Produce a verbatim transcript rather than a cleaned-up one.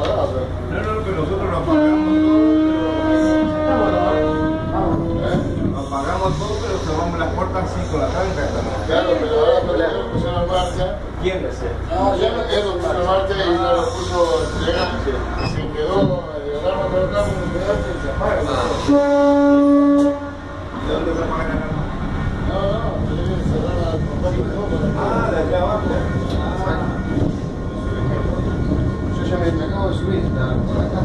cuadrado. No, no, que nosotros lo apagamos todo. ¿Eh? Lo apagamos todo, pero cerramos las puertas así con la tranca también. Claro, pero ahora cuando lo pusieron en marcha. ¿Quién es él? No, ya lo pusieron en marcha y no lo puso elegante. Se quedó, el arma por acá, un pedazo y se apaga. ¿De dónde se apaga la arma? No, no, se debe cerrar la puerta. Ah, de allá abajo. Yo ya me acabo de subir, está por acá.